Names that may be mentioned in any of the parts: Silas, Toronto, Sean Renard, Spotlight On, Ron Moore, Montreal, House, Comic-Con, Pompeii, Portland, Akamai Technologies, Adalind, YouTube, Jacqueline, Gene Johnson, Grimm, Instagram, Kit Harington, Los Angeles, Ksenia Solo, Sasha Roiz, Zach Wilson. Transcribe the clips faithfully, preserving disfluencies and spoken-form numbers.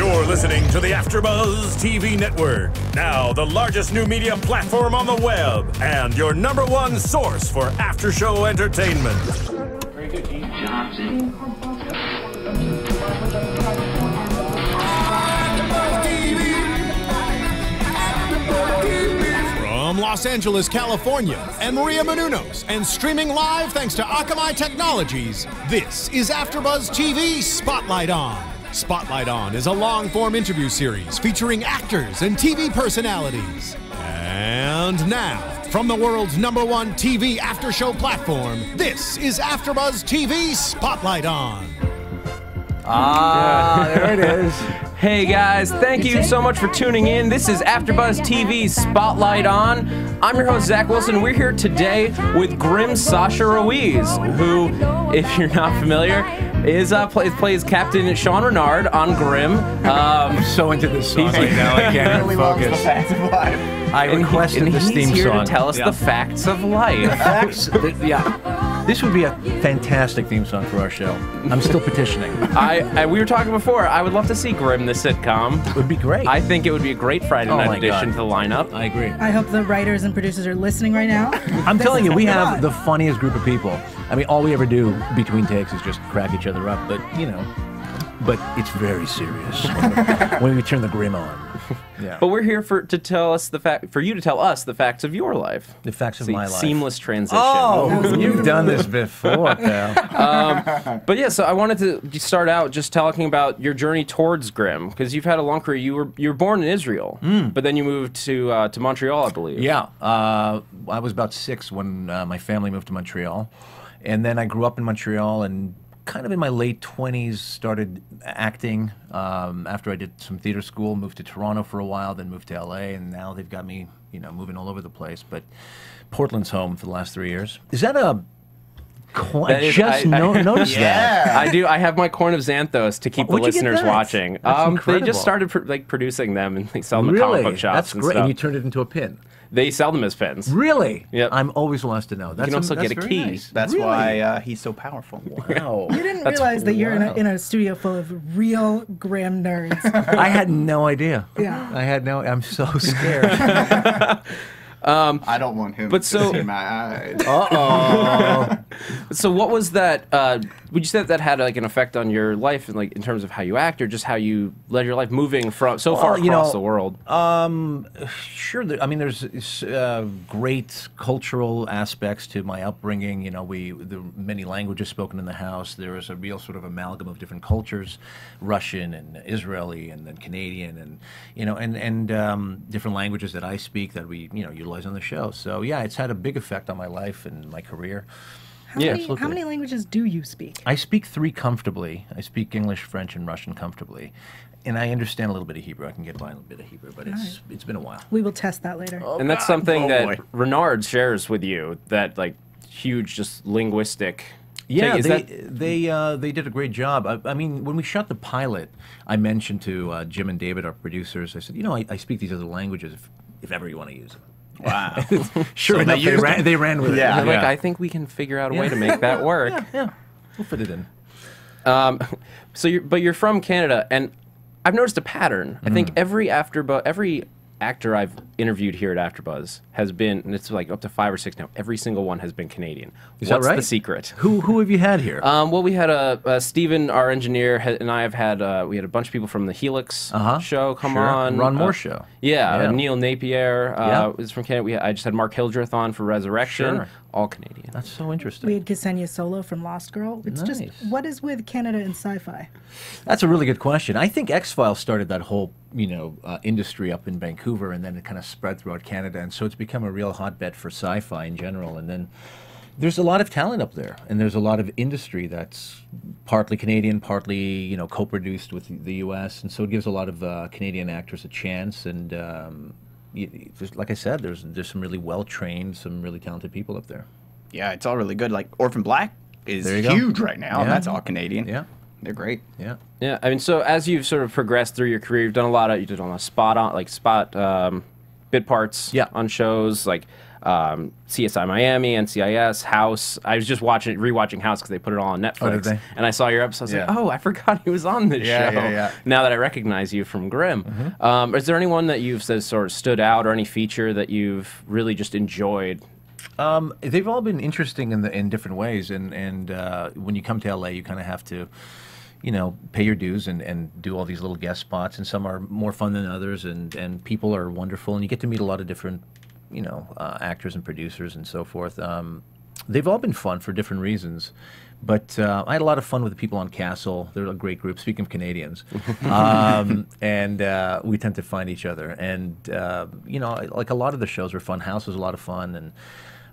You're listening to the Afterbuzz T V Network, now the largest new media platform on the web, and your number one source for after-show entertainment. Very good, Gene Johnson. From Los Angeles, California, and Maria Menounos, and streaming live thanks to Akamai Technologies, this is Afterbuzz T V Spotlight On. Spotlight On is a long-form interview series featuring actors and T V personalities. And now, from the world's number one T V after-show platform, this is AfterBuzz T V Spotlight On. Ah, there it is. Hey guys, thank you so much for tuning in. This is AfterBuzz T V Spotlight On. I'm your host, Zach Wilson. We're here today with Grimm Sasha Roiz, who, if you're not familiar, is uh, plays plays Captain Sean Renard on Grimm. Um, I'm so into this song right now, I can't really focus. I and requested he, this theme song. He's here to tell us yeah. the facts of life. The facts, the, yeah. This would be a fantastic theme song for our show. I'm still petitioning. I, I we were talking before. I would love to see Grimm the sitcom. It would be great. I think it would be a great Friday oh night addition God. to the lineup. I agree. I hope the writers and producers are listening right now. I'm telling you, we have on. the funniest group of people. I mean, all we ever do between takes is just crack each other up, but, you know, but it's very serious when we, when we turn the Grimm on. Yeah. But we're here for to tell us the fact for you to tell us the facts of your life. The facts of See, my life. Seamless transition. Oh, you've done this before, pal. Um, but yeah, so I wanted to start out just talking about your journey towards Grimm, because you've had a long career. You were you were born in Israel, mm. but then you moved to uh, to Montreal, I believe. Yeah, uh, I was about six when uh, my family moved to Montreal. And then I grew up in Montreal and kind of in my late twenties started acting um, after I did some theater school, moved to Toronto for a while, then moved to L A, and now they've got me, you know, moving all over the place. But Portland's home for the last three years. Is that a... Corn. I is, just I, no, I, noticed yeah. that. I do. I have my corn of Xanthos to keep Where'd the listeners watching. Um, they just started pr like producing them and they sell them really? at comic book shops. That's and great. Stuff. And you turned it into a pin. They sell them as pins. Really? Yep. I'm always wants to know. That's you can also a, that's get a key. Nice. That's really? why uh, he's so powerful. Wow. You didn't that's realize that wow. you're in a, in a studio full of real Grimm nerds. I had no idea. Yeah. I had no. I'm so scared. Um, I don't want him but to so, see my eyes. Uh-oh. So what was that, uh, would you say that, that had like an effect on your life and like in terms of how you act or just how you led your life moving from so well, far across you know, the world? Um, sure. I mean, there's uh, great cultural aspects to my upbringing. You know, we, there were many languages spoken in the house. There was a real sort of amalgam of different cultures, Russian and Israeli and then Canadian and, you know, and, and um, different languages that I speak that we, you know, you on the show. So yeah, it's had a big effect on my life and my career. How, yeah, many, how many languages do you speak? I speak three comfortably. I speak English, French, and Russian comfortably. And I understand a little bit of Hebrew. I can get by a little bit of Hebrew, but it's, right. it's been a while. We will test that later. Oh, and that's something oh, that boy. Renard shares with you, that like huge just linguistic... Yeah, Is they that... they, uh, they did a great job. I, I mean, when we shot the pilot, I mentioned to uh, Jim and David, our producers, I said, you know, I, I speak these other languages if, if ever you want to use them. Wow. Sure, so they, they, ran, they ran with it. Yeah. Like, yeah. I think we can figure out a way yeah. to make that work. Yeah, yeah, we'll fit it in. Um, so, you're, but you're from Canada, and I've noticed a pattern. Mm. I think every AfterBuzz, every actor I've interviewed here at AfterBuzz has been, and it's like up to five or six now, every single one has been Canadian. Is What's that right? the secret? Who, who have you had here? Um, well, we had a, a Steven, our engineer, and I have had, uh, we had a bunch of people from the Helix uh-huh. show come sure. on. Ron Moore uh, show. Yeah, yeah. Uh, Neil Napier uh, yeah. was from Canada. We, I just had Mark Hildreth on for Resurrection. Sure. All Canadian. That's so interesting. We had Ksenia Solo from Lost Girl. It's nice. Just, what is with Canada and sci-fi? That's a really good question. I think X-Files started that whole, you know, uh, industry up in Vancouver, and then it kind of spread throughout Canada, and so it's become a real hotbed for sci-fi in general. And then there's a lot of talent up there, and there's a lot of industry that's partly Canadian, partly, you know, co-produced with the U S, and so it gives a lot of uh, Canadian actors a chance, and... Um, You, just like I said, there's there's some really well-trained, some really talented people up there. Yeah, it's all really good. Like Orphan Black is huge go. right now, yeah. and that's all Canadian. Yeah, they're great. Yeah, yeah. I mean, so as you've sort of progressed through your career, you've done a lot of you did on a spot on like spot um, bit parts yeah. on shows like um, C S I Miami, N C I S, House. I was just watching, rewatching House because they put it all on Netflix. Oh, did they? And I saw your episode. Yeah. I was like, oh, I forgot he was on this yeah, show. Yeah, yeah. Now that I recognize you from Grimm, mm-hmm. um, is there anyone that you've said sort of stood out or any feature that you've really just enjoyed? Um, they've all been interesting in the in different ways, and and uh, when you come to L A, you kind of have to, you know, pay your dues and, and do all these little guest spots, and some are more fun than others, and, and people are wonderful, and you get to meet a lot of different, you know, uh, actors and producers and so forth. Um, they've all been fun for different reasons, but uh, I had a lot of fun with the people on Castle. They're a great group, speaking of Canadians, um, and uh, we tend to find each other, and, uh, you know, like a lot of the shows were fun. House was a lot of fun, and...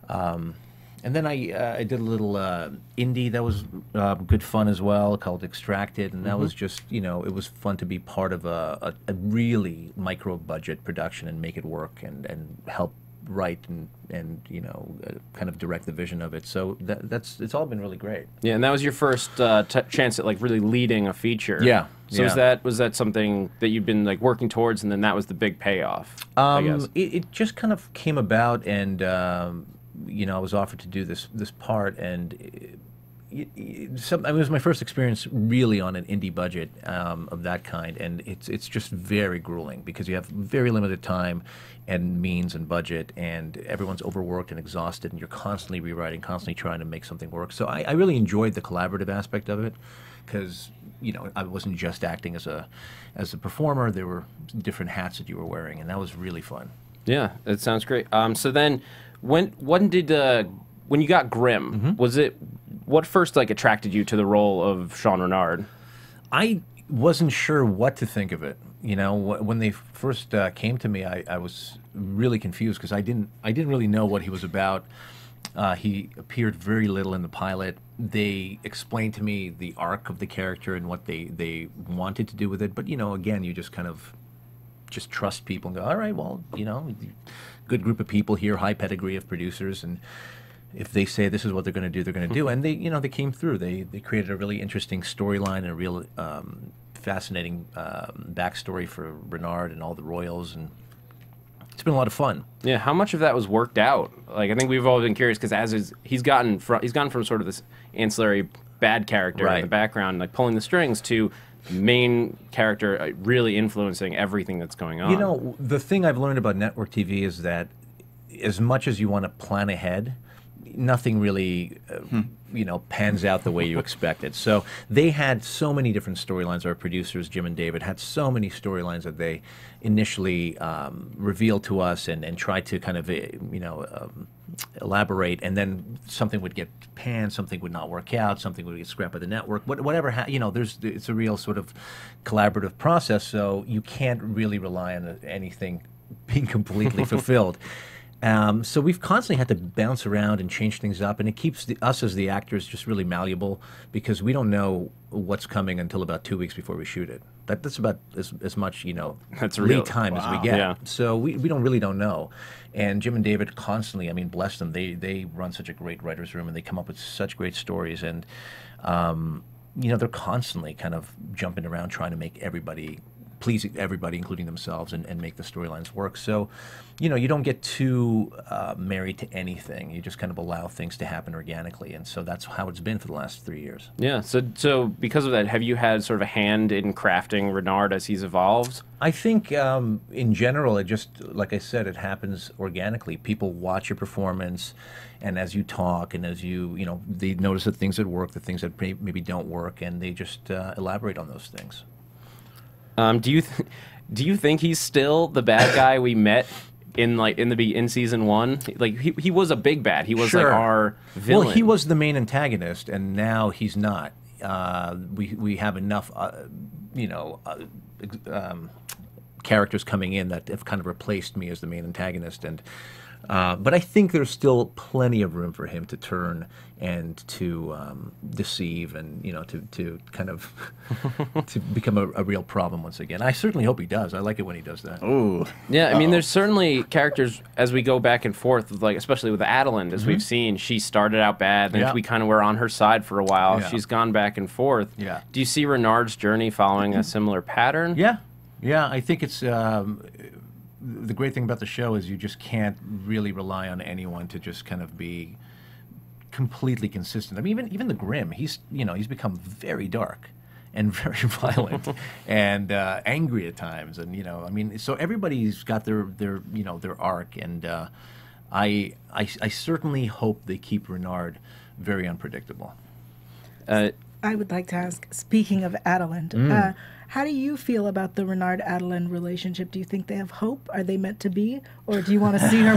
Um, And then I, uh, I did a little uh, indie that was uh, good fun as well, called Extracted, and that mm-hmm. was just, you know, it was fun to be part of a, a, a really micro-budget production and make it work and, and help write and, and you know, uh, kind of direct the vision of it. So that, that's, it's all been really great. Yeah, and that was your first uh, t chance at, like, really leading a feature. Yeah. So yeah. was that was that something that you've been, like, working towards, and then that was the big payoff, um, I guess? It, it just kind of came about, and... Um, you know, I was offered to do this this part, and it, it, it, some, I mean, it was my first experience really on an indie budget um, of that kind, and it's it's just very grueling because you have very limited time and means and budget, and everyone's overworked and exhausted, and you're constantly rewriting, constantly trying to make something work. So I, I really enjoyed the collaborative aspect of it because, you know, I wasn't just acting as a as a performer. There were different hats that you were wearing, and that was really fun. Yeah, that sounds great. Um, so then. When when did uh, when you got Grimm, mm-hmm. was it what first like attracted you to the role of Sean Renard? I wasn't sure what to think of it. You know, wh when they first uh, came to me, I, I was really confused because I didn't I didn't really know what he was about. Uh, he appeared very little in the pilot. They explained to me the arc of the character and what they they wanted to do with it. But you know, again, you just kind of just trust people and go, all right, well, you know. Good group of people here, high pedigree of producers, and if they say this is what they're going to do, they're going to do. And they, you know, they came through. They they created a really interesting storyline and a real um, fascinating um, backstory for Renard and all the Royals, and it's been a lot of fun. Yeah, how much of that was worked out? Like, I think we've all been curious because as is, he's gotten from he's gone from sort of this ancillary bad character right. in the background, like pulling the strings, to main character really influencing everything that's going on. You know, the thing I've learned about network T V is that as much as you want to plan ahead, nothing really, uh, hmm. you know, pans out the way you expect it. So they had so many different storylines. Our producers, Jim and David, had so many storylines that they initially um, revealed to us and, and tried to kind of, you know, um, elaborate, and then something would get panned, something would not work out, something would get scrapped by the network, what, whatever, ha you know, there's, it's a real sort of collaborative process, so you can't really rely on anything being completely fulfilled. Um, so we've constantly had to bounce around and change things up, and it keeps the, us as the actors just really malleable because we don't know what's coming until about two weeks before we shoot it. That, that's about as, as much, you know, that's real time wow. as we get. Yeah. So we, we don't really don't know. And Jim and David constantly, I mean, bless them, they, they run such a great writer's room, and they come up with such great stories. And, um, you know, they're constantly kind of jumping around trying to make everybody... please everybody, including themselves, and, and make the storylines work. So, you know, you don't get too uh, married to anything. You just kind of allow things to happen organically. And so that's how it's been for the last three years. Yeah. So, so because of that, have you had sort of a hand in crafting Renard as he's evolved? I think um, in general, it just, like I said, it happens organically. People watch your performance, and as you talk, and as you, you know, they notice the things that work, the things that maybe don't work, and they just uh, elaborate on those things. Um, do you th do you think he's still the bad guy we met in like in the in season one? Like he he was a big bad. He was sure. like our villain. Well, he was the main antagonist, and now he's not. Uh, we we have enough, uh, you know, uh, um, characters coming in that have kind of replaced me as the main antagonist, and uh, but I think there's still plenty of room for him to turn and to um, deceive, and you know, to to kind of to become a, a real problem once again. I certainly hope he does. I like it when he does that. Oh, yeah. I Uh-oh. mean, there's certainly characters as we go back and forth, like especially with Adalind, as mm-hmm. we've seen. She started out bad, and yeah. we kind of were on her side for a while. Yeah. She's gone back and forth. Yeah. Do you see Renard's journey following mm-hmm. a similar pattern? Yeah, yeah. I think it's. Um, the great thing about the show is you just can't really rely on anyone to just kind of be completely consistent. I mean, even even the Grimm, he's you know he's become very dark and very violent and uh, angry at times, and you know I mean, so everybody's got their their you know their arc, and uh, I, I I certainly hope they keep Renard very unpredictable. Uh, I would like to ask, speaking of Adalind, mm. uh, how do you feel about the Renard-Adalind relationship? Do you think they have hope? Are they meant to be? Or do you want to see her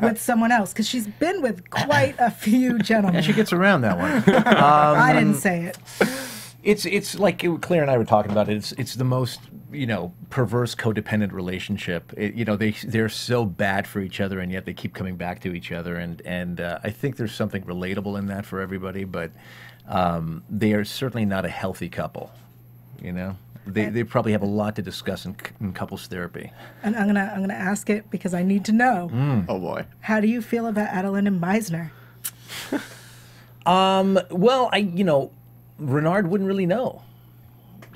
with, with someone else? Because she's been with quite a few gentlemen. She gets around that one. um, I didn't say it. It's, it's like it, Claire and I were talking about it. It's, it's the most, you know, perverse codependent relationship. It, you know, they, they're so bad for each other, and yet they keep coming back to each other. And, and uh, I think there's something relatable in that for everybody, but um, they are certainly not a healthy couple. You know, they, they probably have a lot to discuss in, in couples therapy. And I'm gonna I'm gonna ask it because I need to know. Mm. Oh boy! How do you feel about Adalind and Meisner? um. Well, I you know, Renard wouldn't really know.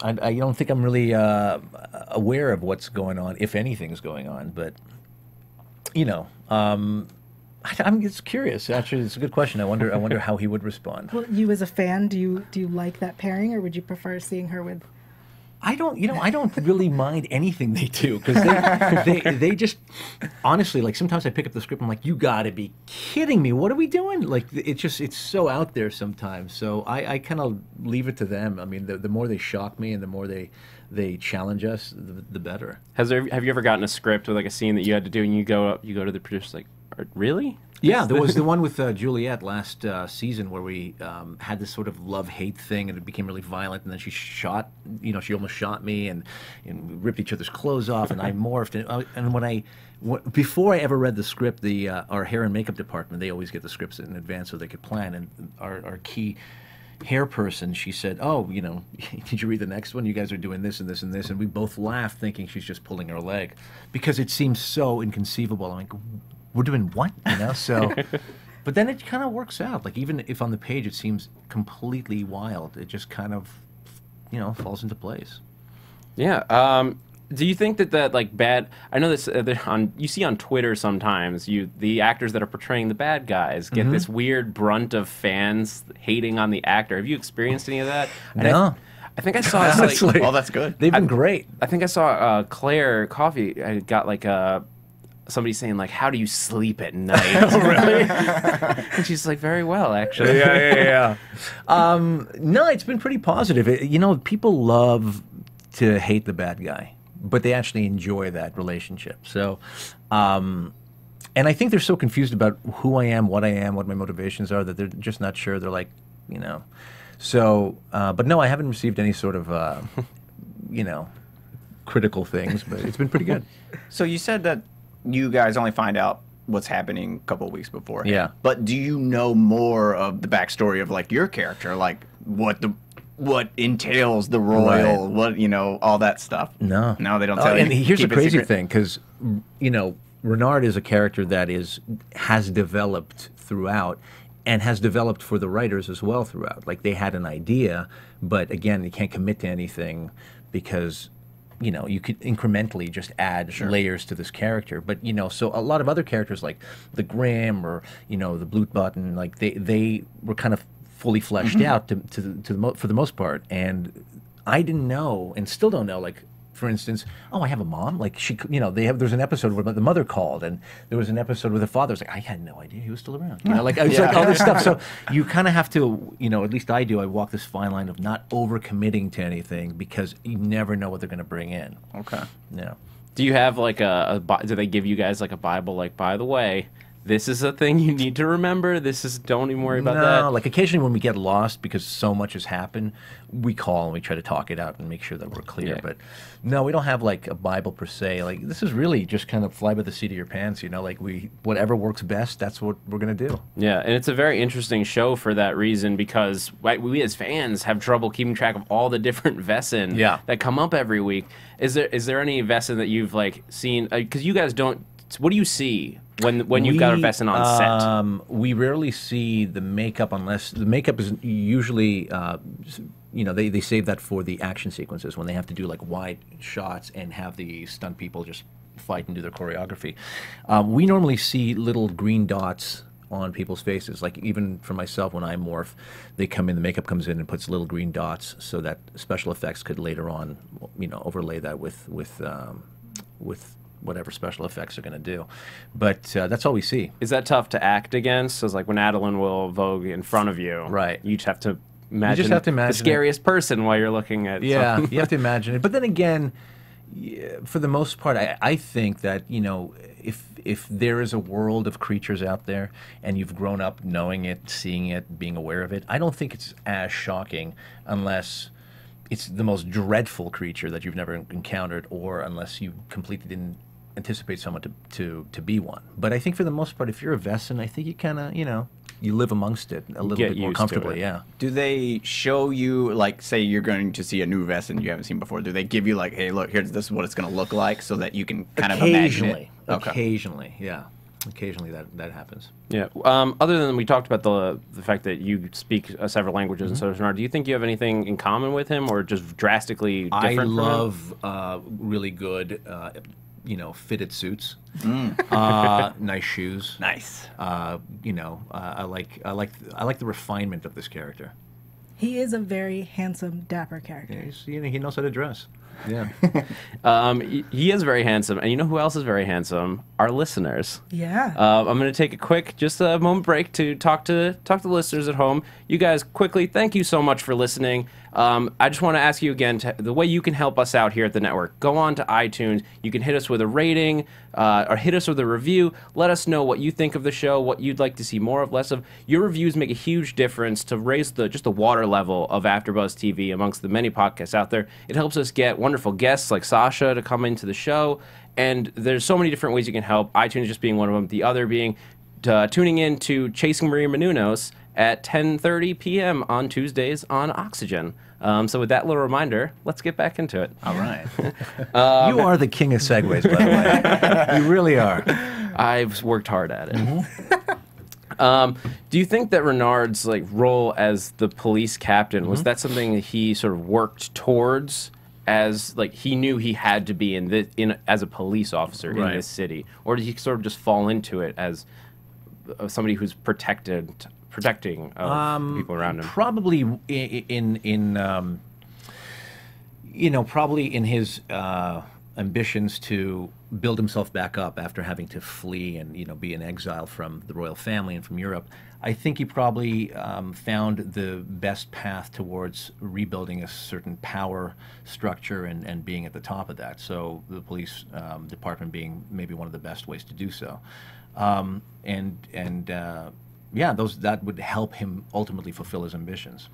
I I don't think I'm really uh, aware of what's going on, if anything's going on. But you know, um, I, I'm just curious. Actually, it's a good question. I wonder I wonder how he would respond. Well, you as a fan, do you do you like that pairing, or would you prefer seeing her with? I don't, you know, I don't really mind anything they do, because they, they, they just, honestly, like, sometimes I pick up the script, I'm like, you gotta be kidding me, what are we doing? Like, it's just, it's so out there sometimes, so I, I kind of leave it to them. I mean, the, the more they shock me and the more they, they challenge us, the, the better. Has there, have you ever gotten a script with, like, a scene that you had to do, and you go up, you go to the producer, like, really? Yeah, there was the one with uh, Juliet last uh, season where we um, had this sort of love-hate thing, and it became really violent, and then she shot, you know, she almost shot me, and, and we ripped each other's clothes off, and I morphed. And, uh, and when I, w before I ever read the script, the uh, our hair and makeup department, they always get the scripts in advance so they could plan, and our, our key hair person, she said, oh, you know, did you read the next one? You guys are doing this and this and this, and we both laughed thinking she's just pulling her leg, because it seems so inconceivable. I'm like, we're doing what, you know? So, but then it kind of works out. Like, even if on the page it seems completely wild, it just kind of, you know, falls into place. Yeah. Um, do you think that that like bad? I know this. Uh, that on you see on Twitter sometimes you the actors that are portraying the bad guys get mm-hmm. this weird brunt of fans hating on the actor. Have you experienced any of that? And no. I, I think I saw. Honestly, like, oh, that's good. They've been I, great. I think I saw uh, Claire Coffey. I got like a. Somebody saying like, "How do you sleep at night?" Oh, really? And she's like, "Very well, actually." Yeah, yeah, yeah. yeah. um, no, it's been pretty positive. It, you know, people love to hate the bad guy, but they actually enjoy that relationship. So, um, and I think they're so confused about who I am, what I am, what my motivations are, that they're just not sure. They're like, you know. So, uh, but no, I haven't received any sort of, uh, you know, critical things. But it's been pretty good. So you said that. You guys only find out what's happening a couple of weeks before. Yeah. But do you know more of the backstory of like your character, like what the what entails the royal, right. what you know, all that stuff? No, no, they don't tell oh, you. And here's the crazy thing, because you know, Renard is a character that is has developed throughout, and has developed for the writers as well throughout. Like they had an idea, but again, they can't commit to anything because. You know, you could incrementally just add sure. layers to this character, but you know, so a lot of other characters like the Grimm or you know the Blute Button, like they they were kind of fully fleshed mm-hmm. out to to the, to the mo for the most part, and I didn't know and still don't know. Like for instance, oh, I have a mom. Like she, you know, they have. There's an episode where the mother called, and there was an episode where the father was like, I had no idea he was still around. You know, like I was yeah. like all this stuff. So you kind of have to, you know, at least I do. I walk this fine line of not overcommitting to anything because you never know what they're going to bring in. Okay. Yeah. Do you have like a, a? Do they give you guys like a Bible? Like, by the way, this is a thing you need to remember. This is don't even worry about no, that. No, like occasionally when we get lost because so much has happened, we call and we try to talk it out and make sure that we're clear. Yeah. But no, we don't have like a Bible per se. Like this is really just kind of fly by the seat of your pants. You know, like we whatever works best, that's what we're gonna do. Yeah, and it's a very interesting show for that reason because right, we as fans have trouble keeping track of all the different Wesen yeah. that come up every week. Is there is there any Wesen that you've like seen? Because you guys don't. What do you see? When when you've we, got a Wesen on set, um, we rarely see the makeup unless the makeup is usually, uh, you know, they they save that for the action sequences when they have to do like wide shots and have the stunt people just fight and do their choreography. Um, we normally see little green dots on people's faces. Like even for myself, when I morph, they come in, the makeup comes in and puts little green dots so that special effects could later on, you know, overlay that with, with, um, with whatever special effects are going to do. But uh, that's all we see. Is that tough to act against? It's like when Adalind will vogue in front of you, right? You just have to imagine, you just have to imagine the scariest it. person while you're looking at Yeah, something. You have to imagine it. But then again, for the most part, I, I think that, you know, if if there is a world of creatures out there and you've grown up knowing it, seeing it, being aware of it, I don't think it's as shocking unless it's the most dreadful creature that you've never encountered, or unless you completely didn't anticipate someone to, to, to be one. But I think for the most part, if you're a Wesen, I think you kind of, you know, you live amongst it a little Get bit more comfortably, yeah. Do they show you, like, say you're going to see a new Wesen you haven't seen before, do they give you, like, hey, look, here's, this is what it's going to look like, so that you can kind of imagine it? Okay. Occasionally, yeah. Occasionally that, that happens. Yeah. Um, other than we talked about the the fact that you speak uh, several languages, mm-hmm. and so does Renard, do you think you have anything in common with him, or just drastically different? I love uh, really good... Uh, you know, fitted suits, mm. uh, nice shoes, nice. Uh, you know, uh, I like, I like, I like the refinement of this character. He is a very handsome, dapper character. Yeah, he's, you know, he knows how to dress. Yeah, um, he is very handsome, and you know who else is very handsome? Our listeners. Yeah. Uh, I'm going to take a quick, just a moment break to talk to talk to the listeners at home. You guys, quickly, thank you so much for listening. Um, I just want to ask you again to, the way you can help us out here at the network. Go on to iTunes. You can hit us with a rating, uh, or hit us with a review. Let us know what you think of the show, what you'd like to see more of, less of. Your reviews make a huge difference to raise the just the water level of AfterBuzz T V amongst the many podcasts out there. It helps us get wonderful guests like Sasha to come into the show, and there's so many different ways you can help. iTunes just being one of them. The other being uh, tuning in to Chasing Maria Menounos at ten thirty p m on Tuesdays on Oxygen. Um, so with that little reminder, let's get back into it. All right. um, you are the king of segues, by the way. You really are. I've worked hard at it. Mm-hmm. um, do you think that Renard's like role as the police captain, mm-hmm. was that something that he sort of worked towards? As like he knew he had to be in this, in as a police officer in right. this city, or did he sort of just fall into it as somebody who's protected, protecting uh, um, people around him? Probably in in um, you know, probably in his uh, ambitions to build himself back up after having to flee and, you know, be in exile from the royal family and from Europe. I think he probably um, found the best path towards rebuilding a certain power structure and, and being at the top of that. So the police um, department being maybe one of the best ways to do so. Um, and and uh, yeah, those that would help him ultimately fulfill his ambitions.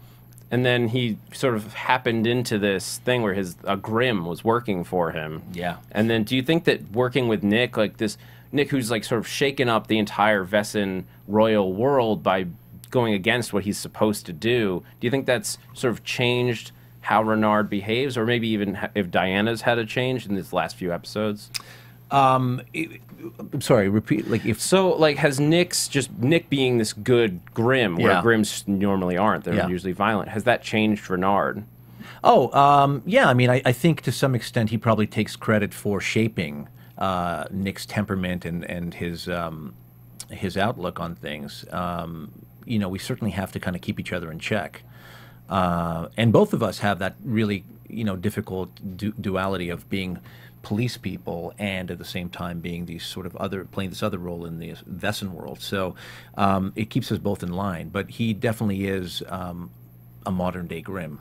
And then he sort of happened into this thing where his uh, Grimm was working for him. Yeah. And then do you think that working with Nick, like this... Nick, who's like sort of shaken up the entire Wesen royal world by going against what he's supposed to do. Do you think that's sort of changed how Renard behaves, or maybe even if Diana's had a change in these last few episodes? Um, it, I'm sorry, repeat. Like if so, like has Nick's just Nick being this good Grimm, where yeah. Grimms normally aren't; they're yeah. usually violent. Has that changed Renard? Oh, um, yeah. I mean, I, I think to some extent he probably takes credit for shaping Uh, Nick's temperament and and his um, his outlook on things. Um, you know, we certainly have to kind of keep each other in check, uh, and both of us have that really, you know, difficult du duality of being police people and at the same time being these sort of other playing this other role in the Wesen world. So um, it keeps us both in line. But he definitely is um, a modern day Grimm.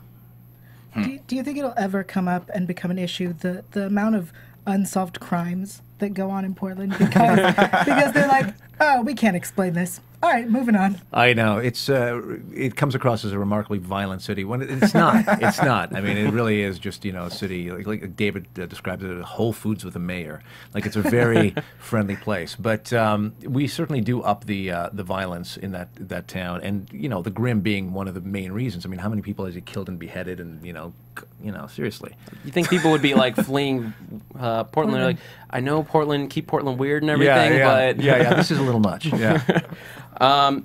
Hmm. Do you, do you think it'll ever come up and become an issue? The the amount of unsolved crimes that go on in Portland because because they're like, oh, we can't explain this. All right, moving on. I know it's uh, it comes across as a remarkably violent city when it's not. It's not. I mean, it really is just, you know, a city like, like David uh, describes it, Whole Foods with a mayor. Like it's a very friendly place, but um, we certainly do up the uh, the violence in that that town, and you know the Grimm being one of the main reasons. I mean, how many people has he killed and beheaded, and you know, you know, seriously. You think people would be like fleeing uh, Portland? They're like, I know Portland, keep Portland weird and everything, yeah, yeah. but yeah, yeah, this is a little much. Yeah. Um,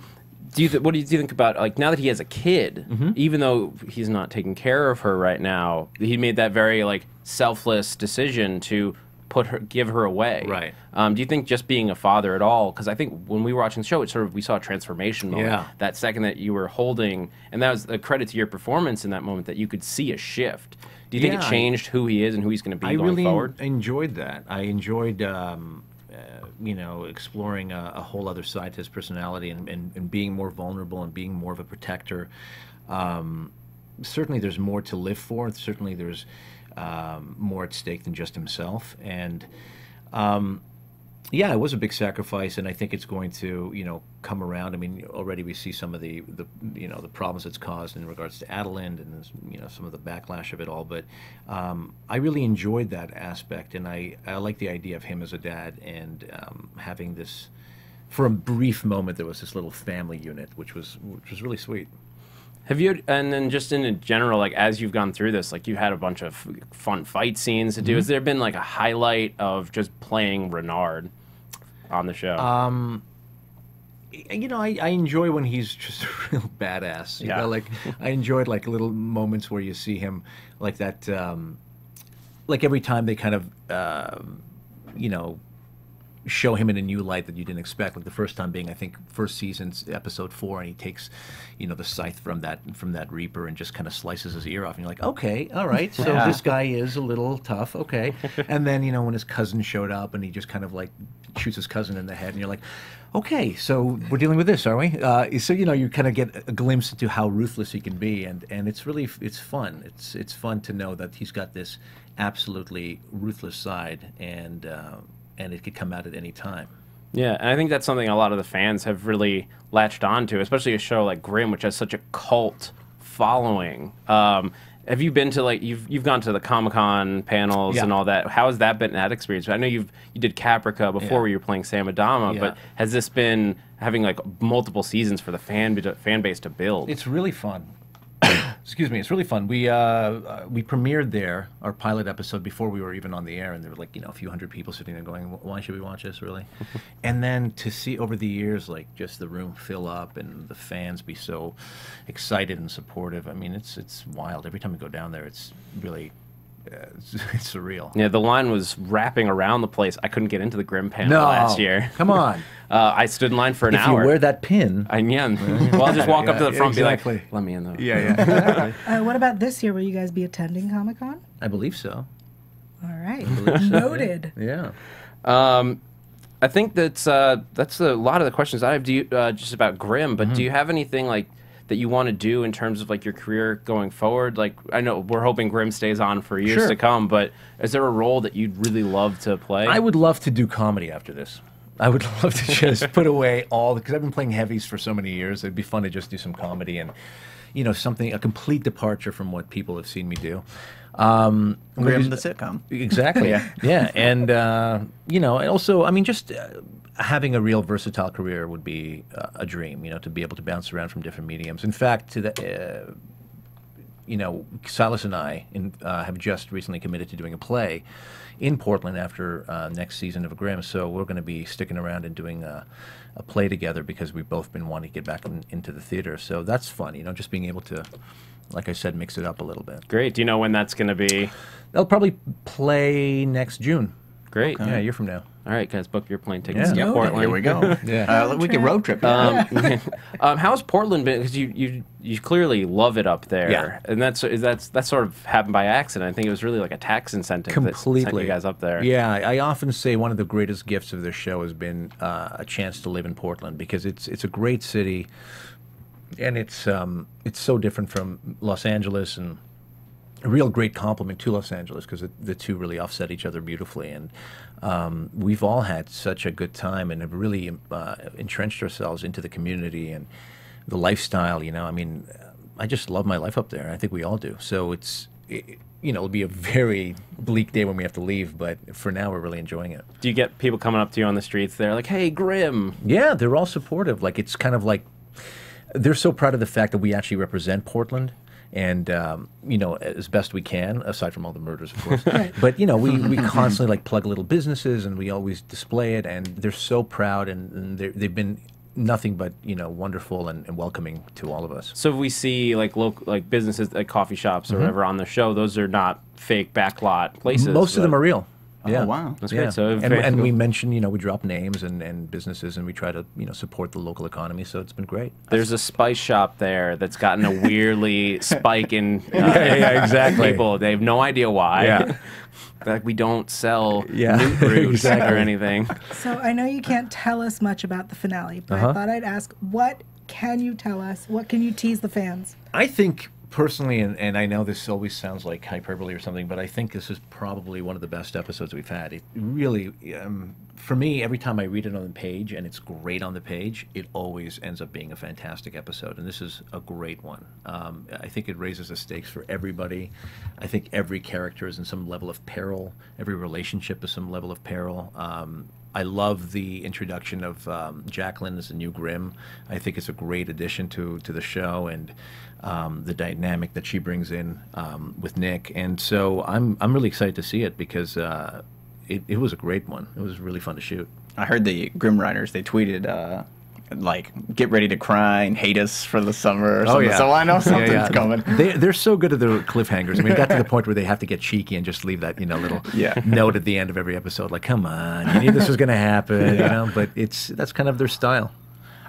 do you th what do you think about, like, now that he has a kid, mm-hmm. even though he's not taking care of her right now, he made that very, like, selfless decision to put her, give her away. Right. Um, do you think just being a father at all? Because I think when we were watching the show, it sort of we saw a transformation moment. Yeah. That second that you were holding, and that was a credit to your performance in that moment that you could see a shift. Do you yeah, think it changed who he is and who he's going to be I going really forward? I really enjoyed that. I enjoyed. Um, Uh, you know, exploring a, a whole other side to his personality and, and, and being more vulnerable and being more of a protector. Um, certainly there's more to live for. Certainly there's um, more at stake than just himself. And, um, yeah, it was a big sacrifice, and I think it's going to, you know, come around. I mean, already we see some of the, the you know, the problems it's caused in regards to Adalind and, you know, some of the backlash of it all. But um, I really enjoyed that aspect, and I, I like the idea of him as a dad and um, having this, for a brief moment, there was this little family unit, which was, which was really sweet. Have you, and then just in general, like as you've gone through this, like you had a bunch of fun fight scenes to do. Mm-hmm. Has there been like a highlight of just playing Renard on the show? Um, you know, I, I enjoy when he's just a real badass. You yeah. know, like I enjoyed like little moments where you see him like that, um, like every time they kind of, uh, you know, show him in a new light that you didn't expect, like the first time being, I think, first season's episode four, and he takes, you know, the scythe from that from that reaper and just kind of slices his ear off, and you're like, okay, all right, so yeah. this guy is a little tough, okay. And then, you know, when his cousin showed up and he just kind of like shoots his cousin in the head, and you're like, okay, so we're dealing with this, are we? Uh, so, you know, you kind of get a glimpse into how ruthless he can be, and and it's really, it's fun. It's it's fun to know that he's got this absolutely ruthless side, and uh, and it could come out at any time. Yeah, and I think that's something a lot of the fans have really latched onto, especially a show like Grimm, which has such a cult following. Um, have you been to, like, you've, you've gone to the Comic-Con panels yeah. and all that. How has that been, that experience? I know you've, you did Caprica before yeah. where you were playing Sam Adama, yeah. but has this been having, like, multiple seasons for the fan, fan base to build? It's really fun. Excuse me, it's really fun. We uh, we premiered there, our pilot episode, before we were even on the air, and there were like, you know, a few hundred people sitting there going, why should we watch this, really? And then to see over the years, like, just the room fill up and the fans be so excited and supportive, I mean, it's, it's wild. Every time we go down there, it's really... Yeah, it's, it's surreal. Yeah, the line was wrapping around the place. I couldn't get into the Grimm panel no, last year. Come on. uh, I stood in line for an if hour. If you wear that pin. I yeah. Well, I'll just walk yeah, up to the front exactly. and be like, let me in though. Yeah, yeah. uh, what about this year? Will you guys be attending Comic-Con? I believe so. All right. So. Noted. Yeah. yeah. Um, I think that's, uh, that's a lot of the questions I have do you, uh, just about Grimm, but mm-hmm. do you have anything like that you want to do in terms of like your career going forward? Like, I know we're hoping Grimm stays on for years sure. to come, but is there a role that you'd really love to play? I would love to do comedy after this. I would love to just put away all, because I've been playing heavies for so many years. It'd be fun to just do some comedy and, you know, something, a complete departure from what people have seen me do. Um, Grimm the sitcom. Exactly, yeah. yeah. And, uh, you know, and also, I mean, just... Uh, having a real versatile career would be uh, a dream, you know, to be able to bounce around from different mediums. In fact, to the, uh, you know, Silas and I in, uh, have just recently committed to doing a play in Portland after uh, next season of Grimm, so we're going to be sticking around and doing a, a play together because we've both been wanting to get back in, into the theater. So that's fun, you know, just being able to, like I said, mix it up a little bit. Great. Do you know when that's going to be? They'll probably play next June. Great. Okay. Yeah, a year from now. All right, guys, book your plane tickets. Yeah, Portland. Here we go. yeah. uh, we can road trip. Um, um, how's Portland been? Because you, you you clearly love it up there. Yeah. And that's that's that sort of happened by accident. I think it was really like a tax incentive Completely. that sent you guys up there. Yeah, I often say one of the greatest gifts of this show has been uh, a chance to live in Portland because it's it's a great city, and it's um it's so different from Los Angeles and. A real great compliment to Los Angeles because the, the two really offset each other beautifully, and um, we've all had such a good time and have really uh, entrenched ourselves into the community and the lifestyle. You know, I mean, I just love my life up there. I think we all do. So it's, it, you know, it'll be a very bleak day when we have to leave, but for now we're really enjoying it. Do you get people coming up to you on the streets? They're like, "Hey, Grimm." Yeah, they're all supportive. Like it's kind of like they're so proud of the fact that we actually represent Portland. And, um, you know, as best we can, aside from all the murders, of course. Right. But, you know, we, we constantly, like, plug little businesses, and we always display it, and they're so proud, and, and they've been nothing but, you know, wonderful and, and welcoming to all of us. So if we see, like, local, like businesses, like coffee shops or mm-hmm. whatever on the show, those are not fake backlot places? Most of them are real. Yeah. Oh, wow. That's yeah. great. So and, and cool. we mentioned, you know, we drop names and, and businesses, and we try to, you know, support the local economy, so it's been great. There's that's a spice shop there that's gotten a weirdly spike in uh, yeah, yeah, exactly. people. They have no idea why. Yeah. Like, we don't sell yeah. new roots exactly. or anything. So I know you can't tell us much about the finale, but uh-huh. I thought I'd ask, what can you tell us? What can you tease the fans? I think... Personally, and, and I know this always sounds like hyperbole or something, but I think this is probably one of the best episodes we've had. It really, um, for me, every time I read it on the page, and it's great on the page, it always ends up being a fantastic episode, and this is a great one. Um, I think it raises the stakes for everybody. I think every character is in some level of peril. Every relationship is some level of peril. Um, I love the introduction of um, Jacqueline as the new Grimm. I think it's a great addition to, to the show, and um, the dynamic that she brings in um, with Nick. And so I'm, I'm really excited to see it, because uh, it, it was a great one. It was really fun to shoot. I heard the Grimm writers, they tweeted... Uh like, get ready to cry and hate us for the summer or something. Oh, yeah. So I know something's yeah, yeah. coming. They, they're so good at their cliffhangers. I mean, it got to the point where they have to get cheeky and just leave that, you know, little yeah. note at the end of every episode. Like, come on, you knew this was going to happen, yeah. you know? But it's that's kind of their style.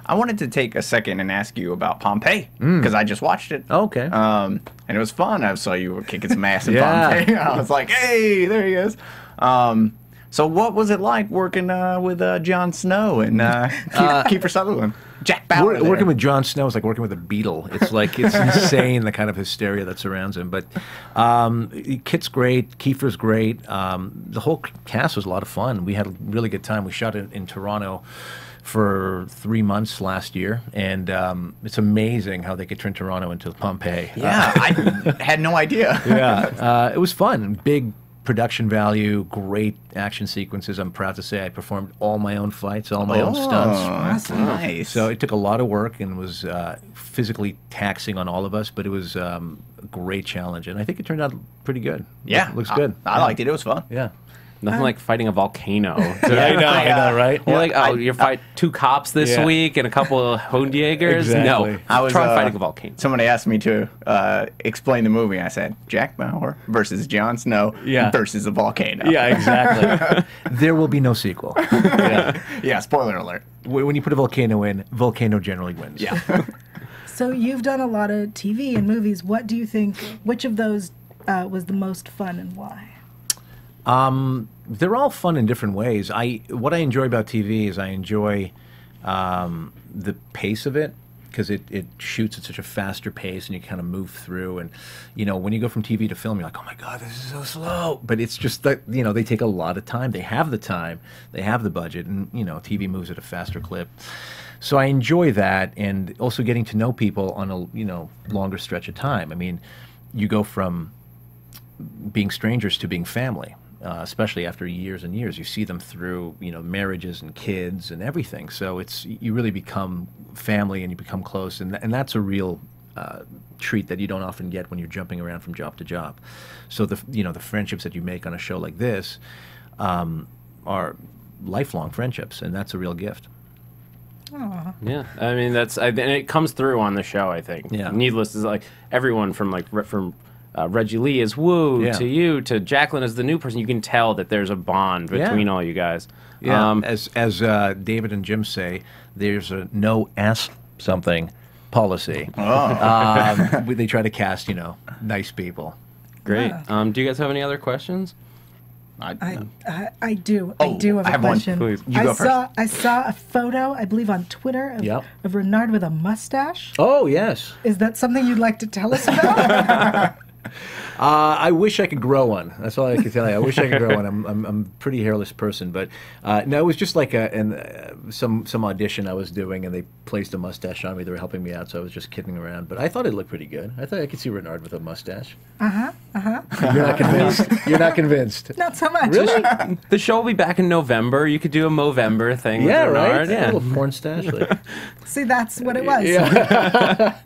I wanted to take a second and ask you about Pompeii, because mm. I just watched it. Oh, okay. Um, and it was fun. I saw you were kicking some ass in yeah. Pompeii. I was like, hey, there he is. Um So what was it like working uh, with uh, Jon Snow and uh, uh, Kiefer Sutherland? Jack Bauer. Working with Jon Snow is like working with a beetle. It's like, it's insane, the kind of hysteria that surrounds him. But um, Kit's great. Kiefer's great. Um, the whole cast was a lot of fun. We had a really good time. We shot it in Toronto for three months last year, and um, it's amazing how they could turn Toronto into Pompeii. Yeah, uh, I had no idea. Yeah, uh, it was fun. Big production value, great action sequences. I'm proud to say I performed all my own fights, all my oh, own stunts. That's nice. So it took a lot of work and was uh, physically taxing on all of us, but it was um, a great challenge, and I think it turned out pretty good. Yeah. It looks I, good. I yeah. liked it. It was fun. Yeah. Nothing um, like fighting a volcano. Yeah, I know, I know, right? Well, yeah, like, oh, I, you fight I, two cops this yeah. week and a couple of Hohenjägers? Exactly. No, I was try uh, fighting a volcano. Somebody asked me to uh, explain the movie. I said, Jack Bauer versus Jon Snow yeah. versus a volcano. Yeah, exactly. There will be no sequel. Yeah. Yeah, spoiler alert. When you put a volcano in, volcano generally wins. Yeah. So you've done a lot of T V and movies. What do you think, which of those uh, was the most fun and why? Um, they're all fun in different ways. I what I enjoy about T V is I enjoy um, the pace of it, because it, it shoots at such a faster pace, and you kind of move through. And, you know, when you go from T V to film, you're like, oh my God, this is so slow. But it's just that, you know, they take a lot of time. They have the time. They have the budget. And, you know, T V moves at a faster clip. So I enjoy that, and also getting to know people on a, you know, longer stretch of time. I mean, you go from being strangers to being family. Uh, especially after years and years, you see them through, you know, marriages and kids and everything. So it's, you really become family, and you become close, and th and that's a real uh, treat that you don't often get when you're jumping around from job to job. So the you know the friendships that you make on a show like this um, are lifelong friendships, and that's a real gift. Aww. Yeah, I mean that's I, and it comes through on the show, I think. Yeah. Needless is like everyone from like from. Uh, Reggie Lee is woo yeah. to you to Jacqueline is the new person. You can tell that there's a bond between yeah. all you guys. Yeah. Um, as as uh, David and Jim say, there's a no ask something policy. Oh. Um, they try to cast you know nice people. Great. Yeah. Um, do you guys have any other questions? I I, I, I do. Oh, I do have I a have question. One. You go I first. saw I saw a photo, I believe, on Twitter of, yep. of Renard with a mustache. Oh yes. Is that something you'd like to tell us about? Uh, I wish I could grow one. That's all I can tell you. I wish I could grow one. I'm, I'm, I'm a pretty hairless person, but uh, no, it was just like a, an, uh, some, some audition I was doing, and they placed a mustache on me. They were helping me out, so I was just kidding around. But I thought it looked pretty good. I thought I could see Renard with a mustache. Uh-huh, uh-huh. You're not convinced? You're not convinced? Not so much. Really? The show will be back in November. You could do a Movember thing yeah, with Renard. Right? Yeah, a little porn stash. Like. See, that's what it was. Yeah.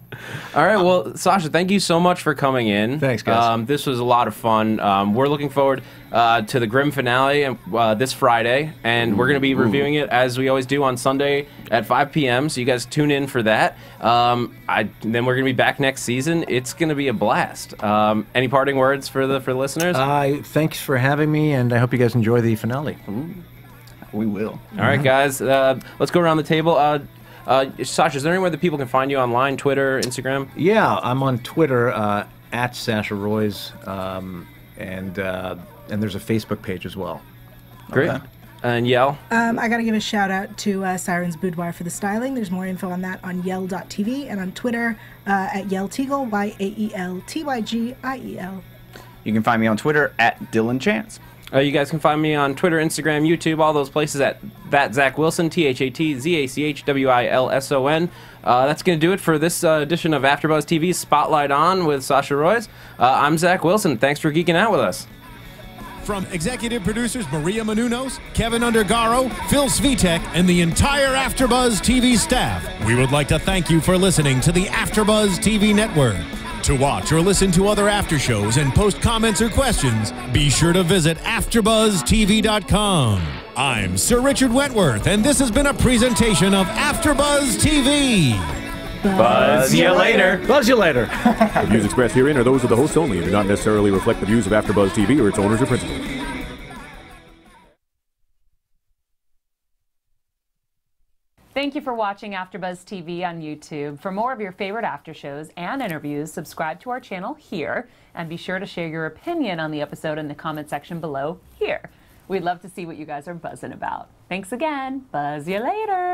All right, well, Sasha, thank you so much for coming in. Thanks, guys. Um, Um, this was a lot of fun. Um, we're looking forward uh, to the Grimm finale uh, this Friday, and we're going to be reviewing it as we always do on Sunday at five p m So you guys tune in for that. Um, I, then we're going to be back next season. It's going to be a blast. Um, any parting words for the for the listeners? Uh, thanks for having me, and I hope you guys enjoy the finale. Ooh. We will. All right, guys. Uh, let's go around the table. Uh, uh, Sasha, is there anywhere that people can find you online? Twitter, Instagram? Yeah, I'm on Twitter uh, at Sasha Roiz, um, and uh, and there's a Facebook page as well. Great. Okay. And Yell? Um, I got to give a shout out to uh, Sirens Boudoir for the styling. There's more info on that on Yell dot T V and on Twitter uh, at Yelltygiel, Y A E L T Y G I E L. You can find me on Twitter at Dylan Chance. Uh, you guys can find me on Twitter, Instagram, YouTube, all those places at that Zach Wilson, T H A T Z A C H W I L S O N. Uh, that's going to do it for this uh, edition of AfterBuzz T V's Spotlight On with Sasha Roiz. Uh, I'm Zach Wilson. Thanks for geeking out with us. From executive producers Maria Menounos, Kevin Undergaro, Phil Svitek, and the entire AfterBuzz T V staff, we would like to thank you for listening to the AfterBuzz T V network. To watch or listen to other after shows and post comments or questions, be sure to visit after buzz T V dot com. I'm Sir Richard Wentworth, and this has been a presentation of AfterBuzz T V. Buzz, Buzz you later. Buzz you later. The views expressed herein are those of the host only and do not necessarily reflect the views of AfterBuzz T V or its owners or principals. Thank you for watching AfterBuzz T V on YouTube. For more of your favorite after shows and interviews, subscribe to our channel here, and be sure to share your opinion on the episode in the comment section below here. We'd love to see what you guys are buzzing about. Thanks again. Buzz you later.